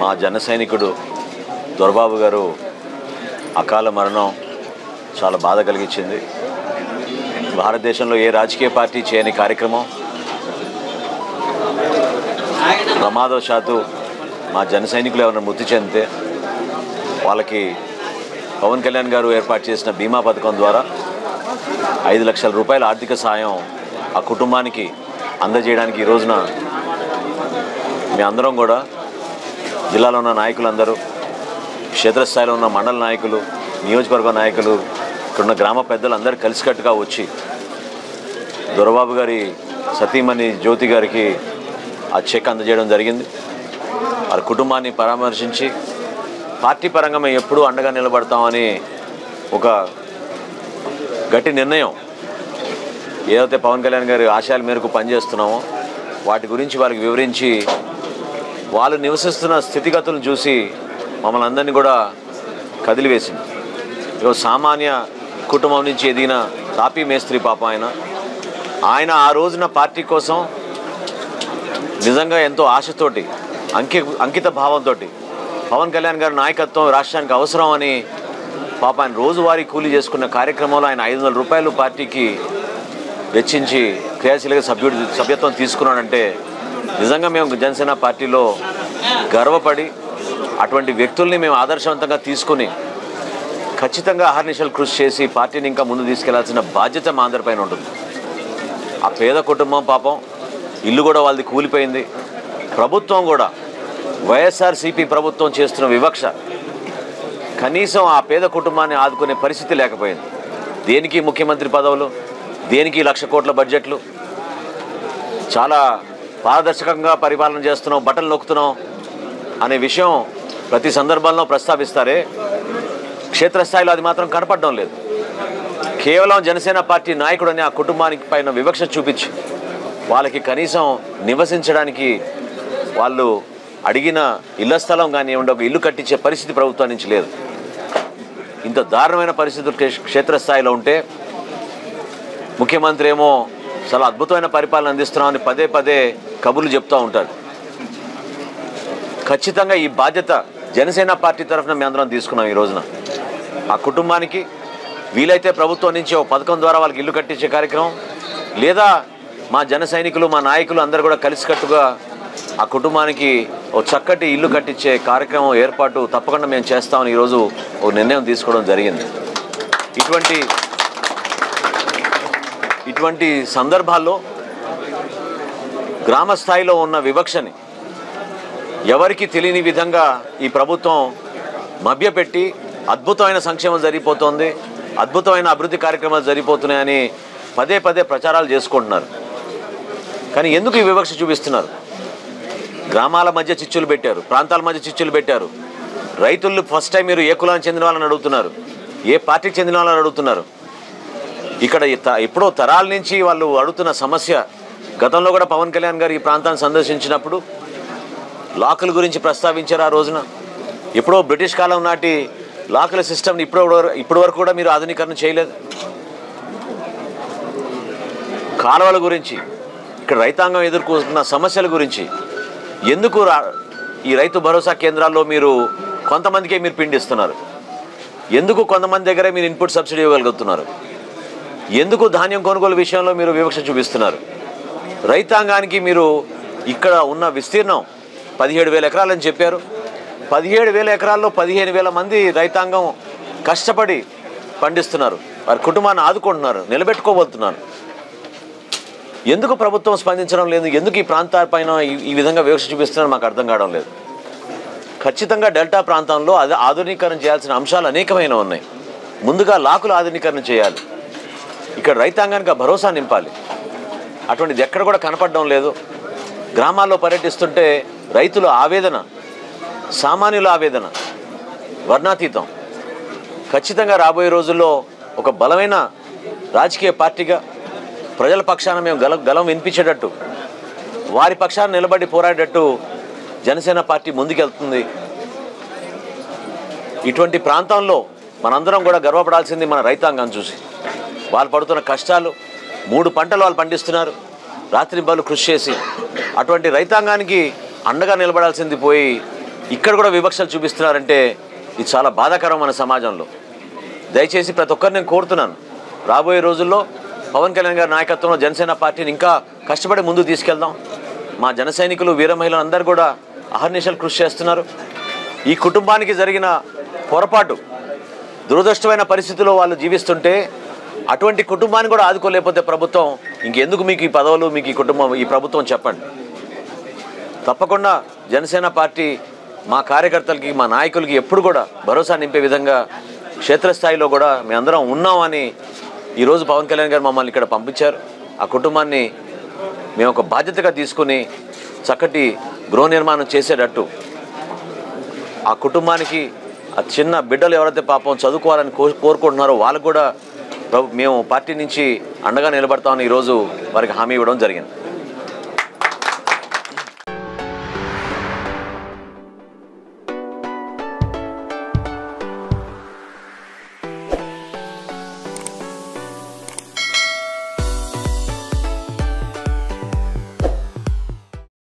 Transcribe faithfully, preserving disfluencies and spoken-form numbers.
మా జనసైనికుడు దొరబాబు గారు అకాల మరణం చాలా బాధ కలిగించింది। భారతదేశంలో ఏ రాజకీయ పార్టీ చేయని కార్యక్రమం, ప్రమాదవశాత్తు మా జనసైనికులు ఎవరైనా మృతి చెందితే వాళ్ళకి పవన్ కళ్యాణ్ గారు ఏర్పాటు చేసిన బీమా పథకం ద్వారా ఐదు లక్షల రూపాయల ఆర్థిక సాయం ఆ కుటుంబానికి అందజేయడానికి ఈ రోజున మీ అందరం కూడా జిల్లాలో ఉన్న నాయకులందరూ, క్షేత్రస్థాయిలో ఉన్న మండల నాయకులు, నియోజకవర్గ నాయకులు, ఇక్కడున్న గ్రామ పెద్దలందరూ కలిసికట్టుగా వచ్చి దొరబాబు గారి సతీమణి జ్యోతి గారికి ఆ చెక్ అందజేయడం జరిగింది। వారి కుటుంబాన్ని పరామర్శించి పార్టీ పరంగా మేము ఎప్పుడూ అండగా నిలబడతామని ఒక గట్టి నిర్ణయం, ఏదైతే పవన్ కళ్యాణ్ గారి ఆశయాల మేరకు పనిచేస్తున్నామో వాటి గురించి వారికి వివరించి వాళ్ళు నివసిస్తున్న స్థితిగతులను చూసి మమ్మల్ని అందరినీ కూడా కదిలివేసింది। ఈరోజు సామాన్య కుటుంబం నుంచి ఎదిగిన తాపీ మేస్త్రి పాప ఆయన ఆయన ఆ రోజున పార్టీ కోసం నిజంగా ఎంతో ఆశతోటి అంకి అంకిత భావంతో పవన్ కళ్యాణ్ గారి నాయకత్వం రాష్ట్రానికి అవసరం అని పాప ఆయన రోజువారీ కూలీ చేసుకున్న కార్యక్రమంలో ఆయన ఐదు వందల రూపాయలు పార్టీకి వెచ్చించి క్రియాశీలక సభ్యుడు సభ్యత్వం తీసుకున్నాడంటే నిజంగా మేము జనసేన పార్టీలో గర్వపడి అటువంటి వ్యక్తుల్ని మేము ఆదర్శవంతంగా తీసుకుని ఖచ్చితంగా అహర్నిశలు కృషి చేసి పార్టీని ఇంకా ముందు తీసుకెళ్లాల్సిన బాధ్యత మా అందరిపైన ఉంటుంది। ఆ పేద కుటుంబం పాపం ఇల్లు కూడా వాళ్ళది కూలిపోయింది। ప్రభుత్వం కూడా వైఎస్ఆర్సీపీ ప్రభుత్వం చేస్తున్న వివక్ష, కనీసం ఆ పేద కుటుంబాన్ని ఆదుకునే పరిస్థితి లేకపోయింది। దేనికి ముఖ్యమంత్రి పదవులు, దేనికి లక్ష కోట్ల బడ్జెట్లు, చాలా పారదర్శకంగా పరిపాలన చేస్తున్నాం, బటన్ నొక్కుతున్నాం అనే విషయం ప్రతి సందర్భంలో ప్రస్తావిస్తారే, క్షేత్రస్థాయిలో అది మాత్రం కనపడడం లేదు। కేవలం జనసేన పార్టీ నాయకుడని ఆ కుటుంబానికి పైన వివక్ష చూపించి వాళ్ళకి కనీసం నివసించడానికి వాళ్ళు అడిగిన ఇళ్ల స్థలం కానివ్వండి, ఒక ఇల్లు కట్టించే పరిస్థితి ప్రభుత్వం నుంచి లేదు। ఇంత దారుణమైన పరిస్థితులు క్షేత్రస్థాయిలో ఉంటే ముఖ్యమంత్రి ఏమో చాలా అద్భుతమైన పరిపాలన అందిస్తున్నామని పదే పదే కబుర్లు చెప్తూ ఉంటారు। ఖచ్చితంగా ఈ బాధ్యత జనసేన పార్టీ తరఫున మేము అందరం తీసుకున్నాం। ఈ రోజున ఆ కుటుంబానికి వీలైతే ప్రభుత్వం నుంచి ఒక పథకం ద్వారా వాళ్ళకి ఇల్లు కట్టించే కార్యక్రమం, లేదా మా జన సైనికులు మా నాయకులు అందరూ కూడా కలిసికట్టుగా ఆ కుటుంబానికి ఒక చక్కటి ఇల్లు కట్టించే కార్యక్రమం ఏర్పాటు తప్పకుండా మేము చేస్తామని ఈరోజు ఒక నిర్ణయం తీసుకోవడం జరిగింది। ఇటువంటి ఇటువంటి సందర్భాల్లో గ్రామ స్థాయిలో ఉన్న వివక్షని ఎవరికి తెలియని విధంగా ఈ ప్రభుత్వం మభ్యపెట్టి అద్భుతమైన సంక్షేమం జరిగిపోతుంది, అద్భుతమైన అభివృద్ధి కార్యక్రమాలు జరిగిపోతున్నాయని పదే పదే ప్రచారాలు చేసుకుంటున్నారు। కానీ ఎందుకు ఈ వివక్ష చూపిస్తున్నారు? గ్రామాల మధ్య చిచ్చులు పెట్టారు, ప్రాంతాల మధ్య చిచ్చులు పెట్టారు, రైతులు ఫస్ట్ టైం మీరు ఏ కులానికి చెందిన వాళ్ళని అడుగుతున్నారు, ఏ పార్టీకి చెందిన వాళ్ళని అడుగుతున్నారు। ఇక్కడ ఎప్పుడో తరాల నుంచి వాళ్ళు అడుగుతున్న సమస్య, గతంలో కూడా పవన్ కళ్యాణ్ గారు ఈ ప్రాంతాన్ని సందర్శించినప్పుడు లాకుల గురించి ప్రస్తావించారు। ఆ రోజున ఎప్పుడో బ్రిటిష్ కాలం నాటి లాకుల సిస్టమ్ని ఇప్పుడు ఇప్పటి వరకు కూడా మీరు ఆధునీకరణ చేయలేదు। కాలువల గురించి, ఇక్కడ రైతాంగం ఎదుర్కొంటున్న సమస్యల గురించి ఎందుకు ఈ రైతు భరోసా కేంద్రాల్లో మీరు కొంతమందికే మీరు పిండిస్తున్నారు? ఎందుకు కొంతమంది దగ్గరే మీరు ఇన్పుట్ సబ్సిడీ ఇవ్వగలుగుతున్నారు? ఎందుకు ధాన్యం కొనుగోలు విషయంలో మీరు వివక్ష చూపిస్తున్నారు? రైతాంగానికి మీరు ఇక్కడ ఉన్న విస్తీర్ణం పదిహేడు వేల ఎకరాలని చెప్పారు। పదిహేడు వేల ఎకరాల్లో పదిహేను వేల మంది రైతాంగం కష్టపడి పండిస్తున్నారు, వారి కుటుంబాన్ని ఆదుకుంటున్నారు, నిలబెట్టుకోబోతున్నారు। ఎందుకు ప్రభుత్వం స్పందించడం లేదు? ఎందుకు ఈ ప్రాంతాలపైన ఈ విధంగా వివక్ష చూపిస్తున్నారు? మాకు అర్థం కావడం లేదు। ఖచ్చితంగా డెల్టా ప్రాంతంలో అది ఆధునీకరణ చేయాల్సిన అంశాలు అనేకమైన ఉన్నాయి। ముందుగా లాకుల ఆధునీకరణ చేయాలి, ఇక్కడ రైతాంగానికి భరోసా నింపాలి, అటువంటిది ఎక్కడ కూడా కనపడడం లేదు। గ్రామాల్లో పర్యటిస్తుంటే రైతుల ఆవేదన, సామాన్యుల ఆవేదన వర్ణాతీతం। ఖచ్చితంగా రాబోయే రోజుల్లో ఒక బలమైన రాజకీయ పార్టీగా ప్రజల పక్షాన మేము గల గలం వినిపించేటట్టు, వారి పక్షాన నిలబడి పోరాడేటట్టు జనసేన పార్టీ ముందుకెళ్తుంది। ఇటువంటి ప్రాంతంలో మనందరం కూడా గర్వపడాల్సింది మన రైతాంగాన్ని చూసి, వాళ్ళు పడుతున్న కష్టాలు, మూడు పంటలు వాళ్ళు పండిస్తున్నారు రాత్రింబలు కృషి చేసి, అటువంటి రైతాంగానికి అండగా నిలబడాల్సింది పోయి ఇక్కడ కూడా వివక్షలు చూపిస్తున్నారు అంటే ఇది చాలా బాధాకరం మన సమాజంలో। దయచేసి ప్రతి ఒక్కరు నేను కోరుతున్నాను రాబోయే రోజుల్లో పవన్ కళ్యాణ్ గారి నాయకత్వంలో జనసేన పార్టీని ఇంకా కష్టపడి ముందుకు తీసుకెళ్దాం। మా జనసైనికులు వీర మహిళలు అందరూ కూడా అహర్నిశలు కృషి చేస్తున్నారు। ఈ కుటుంబానికి జరిగిన పొరపాటు దురదృష్టమైన పరిస్థితుల్లో వాళ్ళు జీవిస్తుంటే అటువంటి కుటుంబాన్ని కూడా ఆదుకోలేకపోతే ప్రభుత్వం ఇంకెందుకు మీకు ఈ పదవులు మీకు ఈ కుటుంబం ఈ ప్రభుత్వం చెప్పండి। తప్పకుండా జనసేన పార్టీ మా కార్యకర్తలకి మా నాయకులకి ఎప్పుడు కూడా భరోసా నింపే విధంగా క్షేత్రస్థాయిలో కూడా మేము అందరం ఉన్నామని ఈ రోజు పవన్ కళ్యాణ్ గారు మమ్మల్ని ఇక్కడ పంపించారు। ఆ కుటుంబాన్ని మేము ఒక బాధ్యతగా తీసుకొని చక్కటి గృహ నిర్మాణం చేసేటట్టు ఆ కుటుంబానికి ఆ చిన్న బిడ్డలు ఎవరైతే పాపం చదువుకోవాలని కోరుకుంటున్నారో వాళ్ళు కూడా మేము పార్టీ నుంచి అండగా నిలబడతామని ఈరోజు వారికి హామీ ఇవ్వడం జరిగింది।